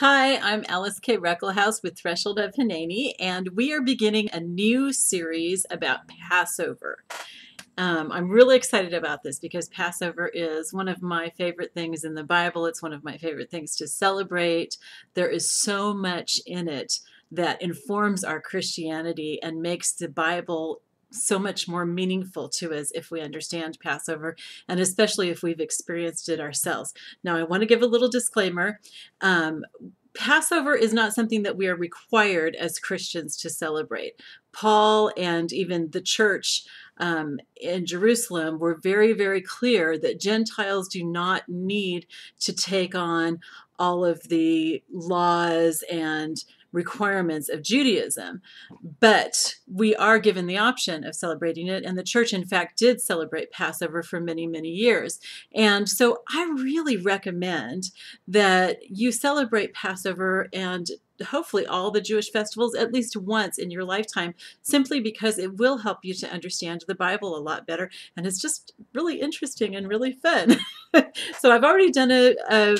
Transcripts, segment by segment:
Hi, I'm Alyce-Kay Ruckelshaus with Threshold of Hineni, and we are beginning a new series about Passover. I'm really excited about this because Passover is one of my favorite things in the Bible. It's one of my favorite things to celebrate. There is so much in it that informs our Christianity and makes the Bible so much more meaningful to us if we understand Passover, and especially if we've experienced it ourselves. Now, I want to give a little disclaimer. Passover is not something that we are required as Christians to celebrate. Paul and even the church in Jerusalem were very, very clear that Gentiles do not need to take on all of the laws and requirements of Judaism, but we are given the option of celebrating it, and the church in fact did celebrate Passover for many, many years. And so I really recommend that you celebrate Passover and hopefully all the Jewish festivals at least once in your lifetime, simply because it will help you to understand the Bible a lot better, and it's just really interesting and really fun. So I've already done a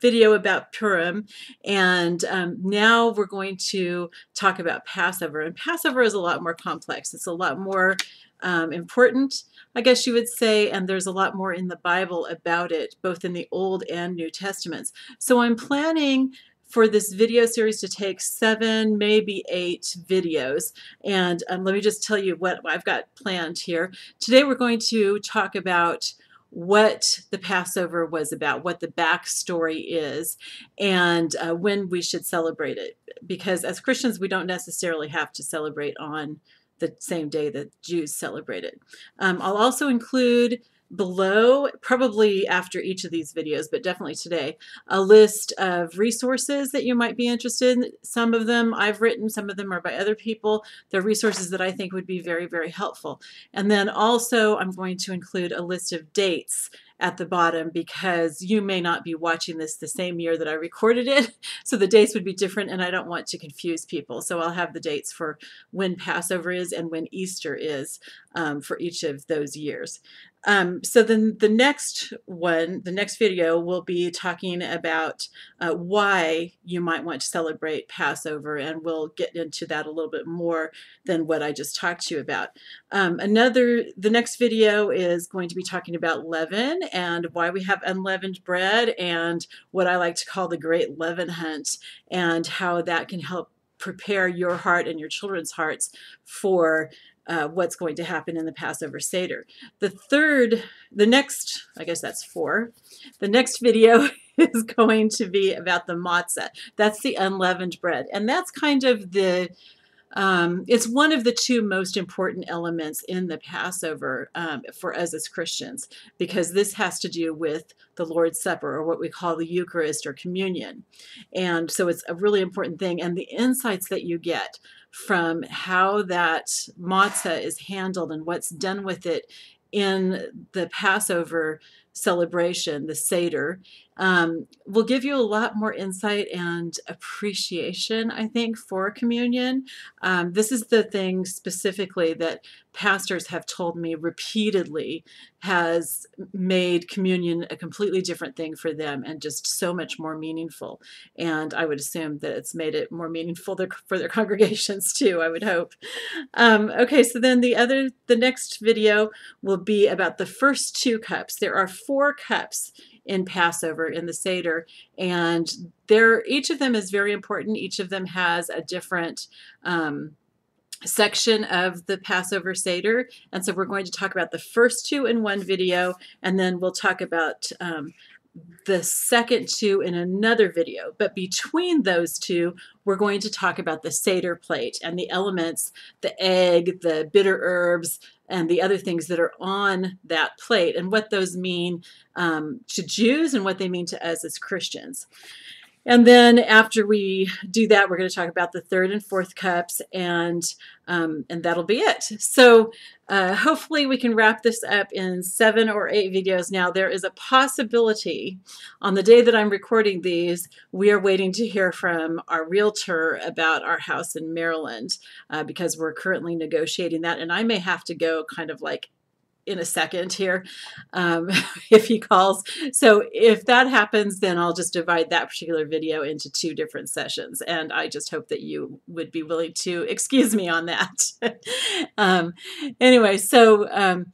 video about Purim, and now we're going to talk about Passover. And Passover is a lot more complex. It's a lot more important, I guess you would say, and there's a lot more in the Bible about it, both in the Old and New Testaments. So I'm planning for this video series to take 7, maybe 8 videos. And let me just tell you what I've got planned here. Today we're going to talk about what the Passover was about, what the backstory is, and when we should celebrate it. Because as Christians, we don't necessarily have to celebrate on the same day that Jews celebrate it. I'll also include below, probably after each of these videos, but definitely today, a list of resources that you might be interested in. Some of them I've written, some of them are by other people. They're resources that I think would be very, very helpful. And then also I'm going to include a list of dates at the bottom, because you may not be watching this the same year that I recorded it, so the dates would be different, and I don't want to confuse people. So I'll have the dates for when Passover is and when Easter is for each of those years. So then the next one, the next video, will be talking about why you might want to celebrate Passover, and we'll get into that a little bit more than what I just talked to you about. The next video is going to be talking about leaven and why we have unleavened bread, and what I like to call the Great Leaven Hunt, and how that can help prepare your heart and your children's hearts for what's going to happen in the Passover Seder. The next video is going to be about the matzah. That's the unleavened bread. And that's kind of the, it's one of the 2 most important elements in the Passover for us as Christians, because this has to do with the Lord's Supper, or what we call the Eucharist or communion. And so it's a really important thing. And the insights that you get from how that matzah is handled and what's done with it in the Passover celebration, the Seder, will give you a lot more insight and appreciation, I think, for communion. This is the thing specifically that pastors have told me repeatedly has made communion a completely different thing for them, and just so much more meaningful. And I would assume that it's made it more meaningful for their congregations too, I would hope. Okay, so then the next video will be about the first 2 cups. There are 4 cups in Passover, in the Seder, and each of them is very important. Each of them has a different section of the Passover Seder, and so we're going to talk about the first 2 in one video, and then we'll talk about the second 2 in another video. But between those 2, we're going to talk about the Seder plate and the elements, the egg, the bitter herbs, and the other things that are on that plate, and what those mean to Jews and what they mean to us as Christians. And then after we do that, we're going to talk about the 3rd and 4th cups, and that'll be it. So hopefully we can wrap this up in 7 or 8 videos. Now, there is a possibility on the day that I'm recording these, we are waiting to hear from our realtor about our house in Maryland because we're currently negotiating that, and I may have to go kind of like in a second here, if he calls. So if that happens, then I'll just divide that particular video into two different sessions, and I just hope that you would be willing to excuse me on that. Anyway, so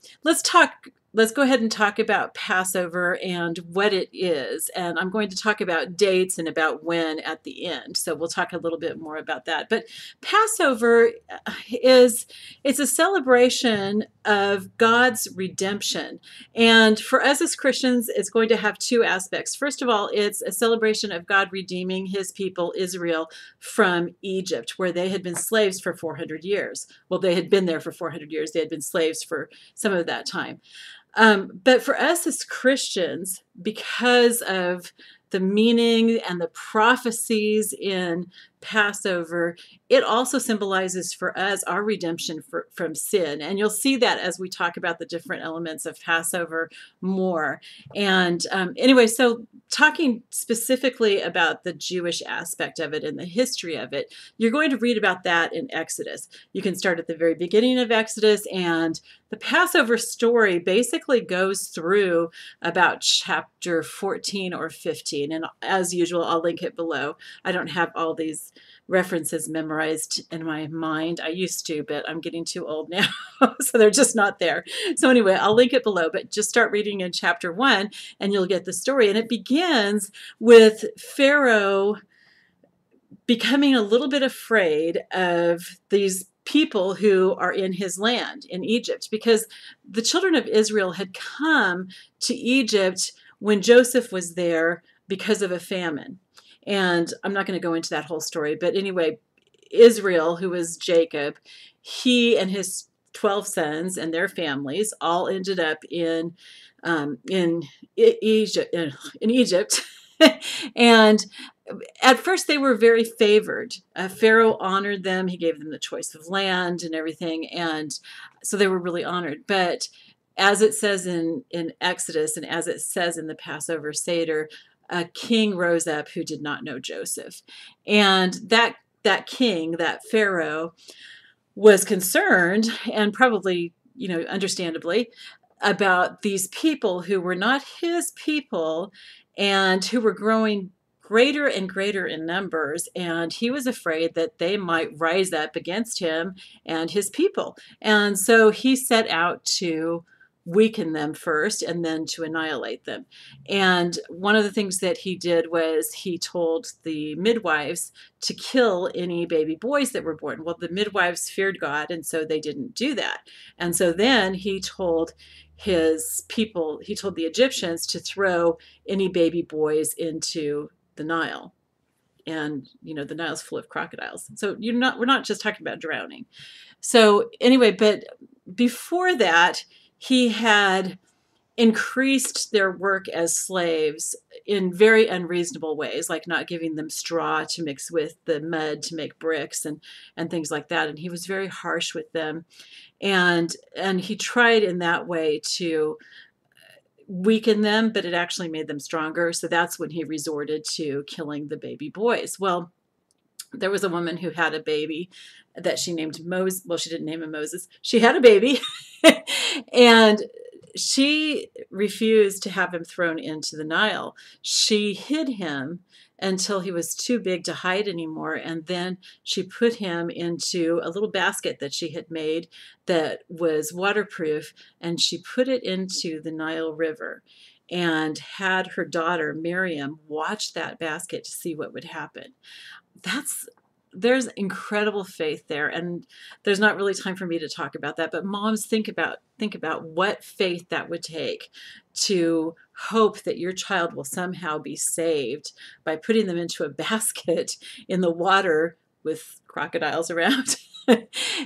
let's go ahead and talk about Passover and what it is, and I'm going to talk about dates and about when at the end, so we'll talk a little bit more about that. But Passover is, it's a celebration of God's redemption, and for us as Christians, it's going to have two aspects. First of all, it's a celebration of God redeeming his people Israel from Egypt, where they had been slaves for 400 years. Well, they had been there for 400 years. They had been slaves for some of that time. But for us as Christians, because of the meaning and the prophecies in Passover, it also symbolizes for us our redemption from sin. And you'll see that as we talk about the different elements of Passover more. And anyway, so talking specifically about the Jewish aspect of it and the history of it, you're going to read about that in Exodus. You can start at the very beginning of Exodus, and the Passover story basically goes through about chapter 14 or 15. And as usual, I'll link it below. I don't have all these references memorized in my mind. I used to, but I'm getting too old now, so they're just not there. So anyway, I'll link it below, but just start reading in chapter 1 and you'll get the story. And it begins with Pharaoh becoming a little bit afraid of these people who are in his land in Egypt, because the children of Israel had come to Egypt when Joseph was there because of a famine. And I'm not going to go into that whole story, but anyway, Israel, who was Jacob, he and his 12 sons and their families all ended up in Egypt. And at first they were very favored. Pharaoh honored them. He gave them the choice of land and everything. And so they were really honored. But as it says in Exodus, and as it says in the Passover Seder, a king rose up who did not know Joseph. And that king, that Pharaoh, was concerned, and probably, you know, understandably, about these people who were not his people and who were growing greater and greater in numbers. And he was afraid that they might rise up against him and his people. And so he set out to weaken them first and then to annihilate them. And one of the things that he did was he told the midwives to kill any baby boys that were born. Well, the midwives feared God, and so they didn't do that. And so then he told his people, he told the Egyptians to throw any baby boys into the Nile. And, you know, the Nile's full of crocodiles. So we're not just talking about drowning. So anyway, but before that, he had increased their work as slaves in very unreasonable ways, like not giving them straw to mix with the mud to make bricks and things like that. And he was very harsh with them. And he tried in that way to weaken them, but it actually made them stronger. So that's when he resorted to killing the baby boys. Well, there was a woman who had a baby that she named Moses. Well, she didn't name him Moses. She had a baby, and she refused to have him thrown into the Nile. She hid him until he was too big to hide anymore, and then she put him into a little basket that she had made that was waterproof, and she put it into the Nile River and had her daughter, Miriam, watch that basket to see what would happen. There's incredible faith there, and there's not really time for me to talk about that, but moms, think about what faith that would take to hope that your child will somehow be saved by putting them into a basket in the water with crocodiles around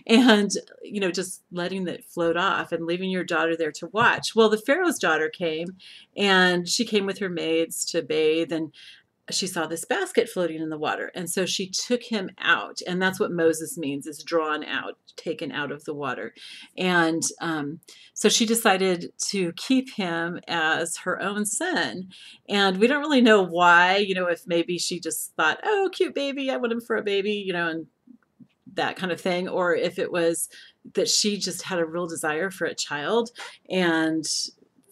and, you know, just letting it float off and leaving your daughter there to watch. Well, the Pharaoh's daughter came, and she came with her maids to bathe, and she saw this basket floating in the water. And so she took him out. And that's what Moses means, is drawn out, taken out of the water. And so she decided to keep him as her own son. And we don't really know why, you know, if maybe she just thought, oh, cute baby, I want him for a baby, you know, and that kind of thing, or if it was that she just had a real desire for a child and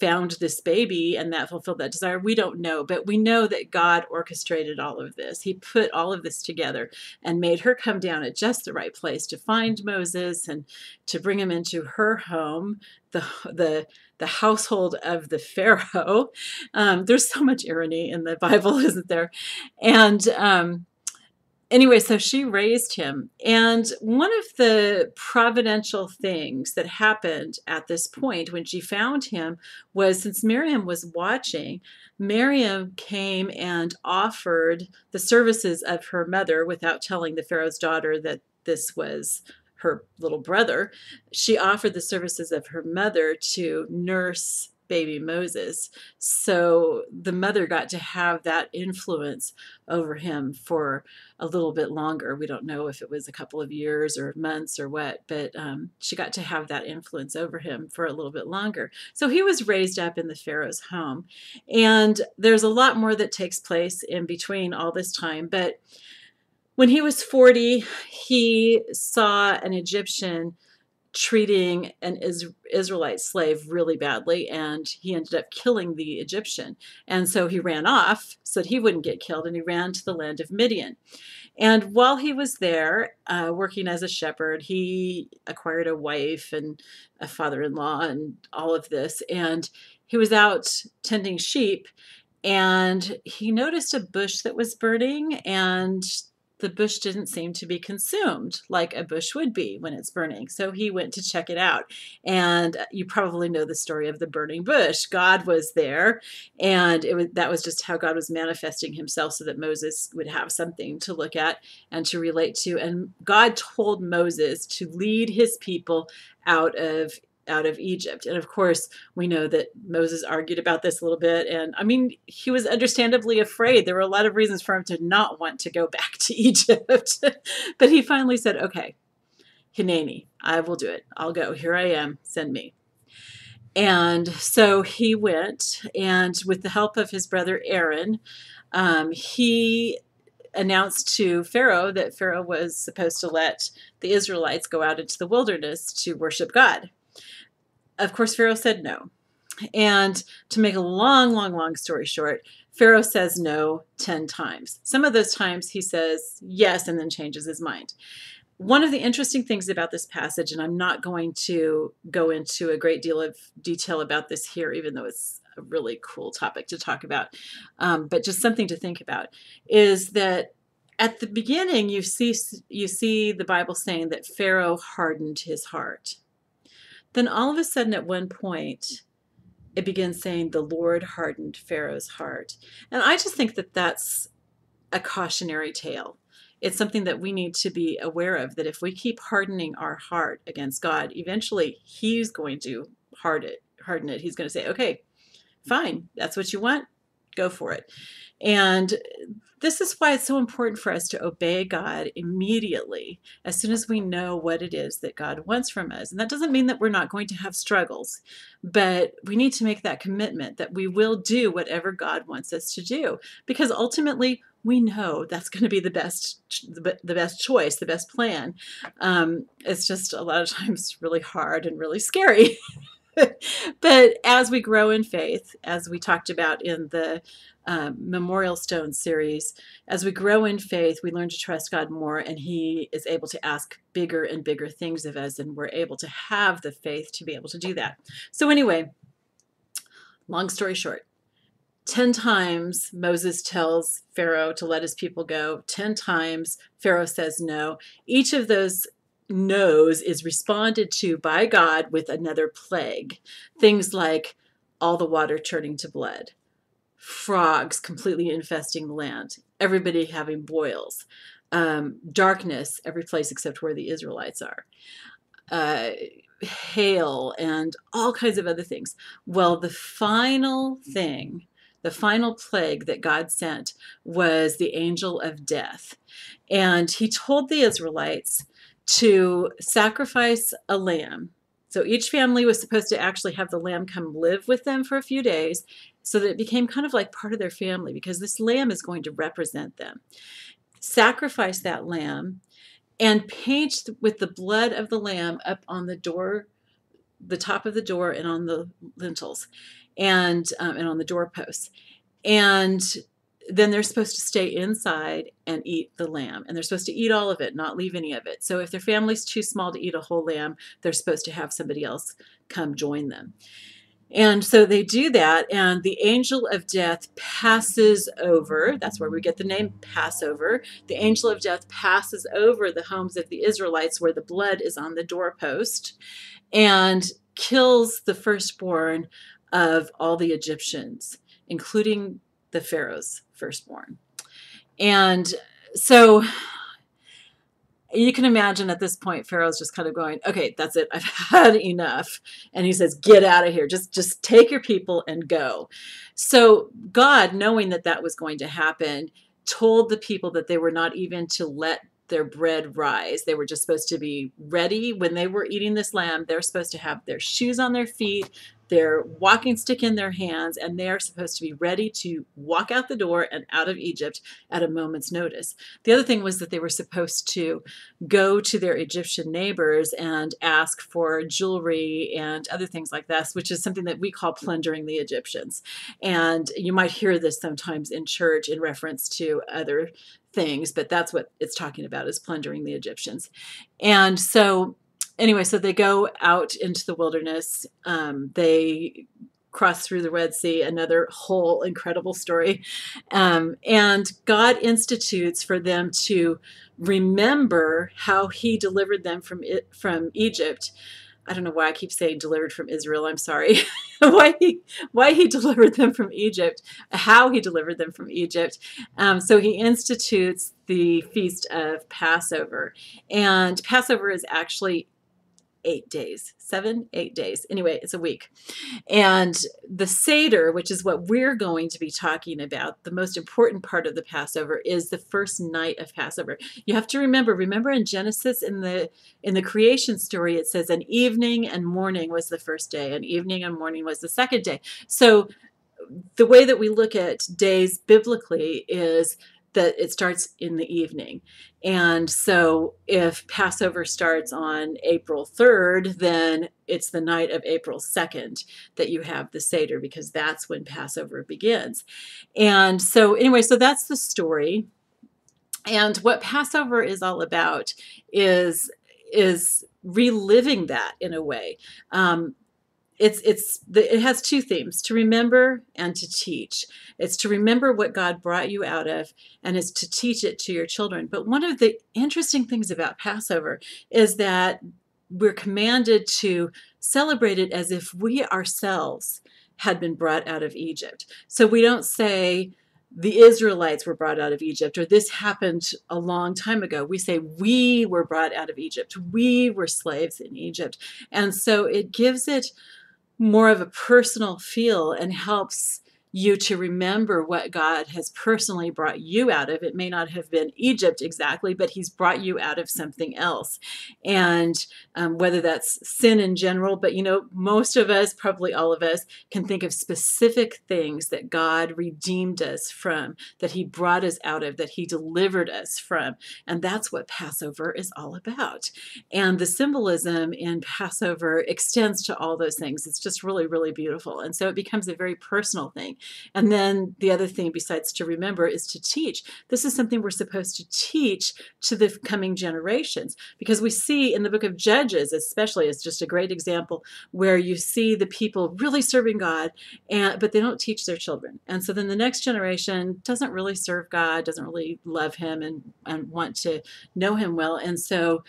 found this baby and that fulfilled that desire. We don't know, but we know that God orchestrated all of this. He put all of this together and made her come down at just the right place to find Moses and to bring him into her home, the household of the Pharaoh. There's so much irony in the Bible, isn't there? And anyway, so she raised him. And one of the providential things that happened at this point when she found him was, since Miriam was watching, Miriam came and offered the services of her mother without telling the Pharaoh's daughter that this was her little brother. She offered the services of her mother to nurse baby Moses. So the mother got to have that influence over him for a little bit longer. We don't know if it was a couple of years or months or what, but she got to have that influence over him for a little bit longer. So he was raised up in the Pharaoh's home. And there's a lot more that takes place in between all this time. But when he was 40, he saw an Egyptian treating an Israelite slave really badly, and he ended up killing the Egyptian. And so he ran off so that he wouldn't get killed, and he ran to the land of Midian. And while he was there working as a shepherd, he acquired a wife and a father-in-law and all of this. And he was out tending sheep, and he noticed a bush that was burning, and the bush didn't seem to be consumed like a bush would be when it's burning. So he went to check it out. And you probably know the story of the burning bush. God was there, and that was just how God was manifesting himself so that Moses would have something to look at and to relate to. And God told Moses to lead his people out of Egypt. And of course, we know that Moses argued about this a little bit. And I mean, he was understandably afraid. There were a lot of reasons for him to not want to go back to Egypt. But he finally said, okay, Hineni, I will do it. I'll go. Here I am. Send me. And so he went, and with the help of his brother Aaron, he announced to Pharaoh that Pharaoh was supposed to let the Israelites go out into the wilderness to worship God. Of course, Pharaoh said no. And to make a long, long, long story short, Pharaoh says no 10 times. Some of those times he says yes and then changes his mind. One of the interesting things about this passage, and I'm not going to go into a great deal of detail about this here, even though it's a really cool topic to talk about, but just something to think about, is that at the beginning you see the Bible saying that Pharaoh hardened his heart. Then all of a sudden at one point, it begins saying the Lord hardened Pharaoh's heart. And I just think that that's a cautionary tale. It's something that we need to be aware of, that if we keep hardening our heart against God, eventually he's going to harden it. He's going to say, okay, fine, that's what you want, go for it. And this is why it's so important for us to obey God immediately, as soon as we know what it is that God wants from us. And that doesn't mean that we're not going to have struggles, but we need to make that commitment that we will do whatever God wants us to do, because ultimately we know that's going to be the best choice, the best plan. It's just a lot of times really hard and really scary. But as we grow in faith, as we talked about in the Memorial Stone series, as we grow in faith, we learn to trust God more, and he is able to ask bigger and bigger things of us, and we're able to have the faith to be able to do that. So anyway, long story short, 10 times Moses tells Pharaoh to let his people go. 10 times Pharaoh says no. Each of those no's is responded to by God with another plague. Things like all the water turning to blood, frogs completely infesting the land, everybody having boils, darkness every place except where the Israelites are, hail, and all kinds of other things. Well, the final thing, the final plague that God sent was the angel of death. And he told the Israelites to sacrifice a lamb. So each family was supposed to actually have the lamb come live with them for a few days, so that it became kind of like part of their family, because this lamb is going to represent them. Sacrifice that lamb and paint with the blood of the lamb up on the door, the top of the door, and on the lintels, and on the doorposts. And then they're supposed to stay inside and eat the lamb. And they're supposed to eat all of it, not leave any of it. So if their family's too small to eat a whole lamb, they're supposed to have somebody else come join them. And so they do that, and the angel of death passes over. That's where we get the name Passover. The angel of death passes over the homes of the Israelites where the blood is on the doorpost and kills the firstborn of all the Egyptians, including the Pharaoh's firstborn. And so you can imagine at this point, Pharaoh's just kind of going, okay, that's it. I've had enough. And he says, get out of here. Just take your people and go. So God, knowing that that was going to happen, told the people that they were not even to let their bread rise. They were just supposed to be ready. When they were eating this lamb, they're supposed to have their shoes on their feet, their walking stick in their hands, and they are supposed to be ready to walk out the door and out of Egypt at a moment's notice. The other thing was that they were supposed to go to their Egyptian neighbors and ask for jewelry and other things like this, which is something that we call plundering the Egyptians. And you might hear this sometimes in church in reference to other things, but that's what it's talking about, is plundering the Egyptians. And so anyway, so they go out into the wilderness. They cross through the Red Sea, another whole incredible story. And God institutes for them to remember how he delivered them from Egypt. I don't know why I keep saying delivered from Israel. I'm sorry. why he delivered them from Egypt, how he delivered them from Egypt. So he institutes the Feast of Passover. And Passover is actually 8 days, 7, 8 days. Anyway, it's a week. And the Seder, which is what we're going to be talking about, the most important part of the Passover, is the first night of Passover. You have to remember in Genesis, in the creation story, it says an evening and morning was the first day, an evening and morning was the second day. So the way that we look at days biblically is that it starts in the evening. And so if Passover starts on April 3rd, then it's the night of April 2nd that you have the Seder, because that's when Passover begins. And so anyway, so that's the story. And what Passover is all about is reliving that in a way. It has two themes: to remember and to teach. It's to remember what God brought you out of, and it's to teach it to your children. But one of the interesting things about Passover is that we're commanded to celebrate it as if we ourselves had been brought out of Egypt. So we don't say the Israelites were brought out of Egypt, or this happened a long time ago. We say we were brought out of Egypt. We were slaves in Egypt. And so it gives it more of a personal feel and helps you to remember what God has personally brought you out of. It may not have been Egypt exactly, but he's brought you out of something else. And whether that's sin in general, but you know, most of us, probably all of us, can think of specific things that God redeemed us from, that he brought us out of, that he delivered us from. And that's what Passover is all about. And the symbolism in Passover extends to all those things. It's just really, really beautiful. And so it becomes a very personal thing. And then the other thing, besides to remember, is to teach. This is something we're supposed to teach to the coming generations, because we see in the book of Judges, especially, it's just a great example where you see the people really serving God, but they don't teach their children. And so then the next generation doesn't really serve God, doesn't really love him and want to know him well. And so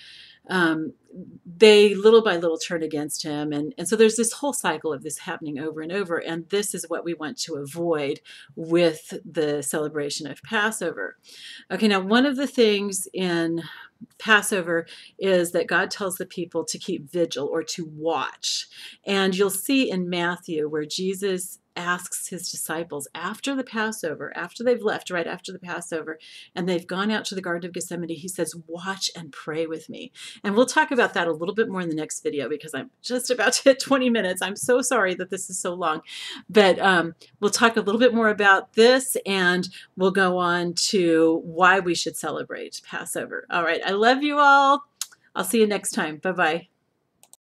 they little by little turn against him. And so there's this whole cycle of this happening over and over. And this is what we want to avoid with the celebration of Passover. Okay, now one of the things in Passover is that God tells the people to keep vigil, or to watch. And you'll see in Matthew where Jesus asks his disciples after the Passover, after they've left, right after the Passover, and they've gone out to the Garden of Gethsemane, he says, watch and pray with me. And we'll talk about that a little bit more in the next video because I'm just about to hit 20 minutes. I'm so sorry that this is so long, but we'll talk a little bit more about this and we'll go on to why we should celebrate Passover. All right. I love you all. I'll see you next time. Bye-bye.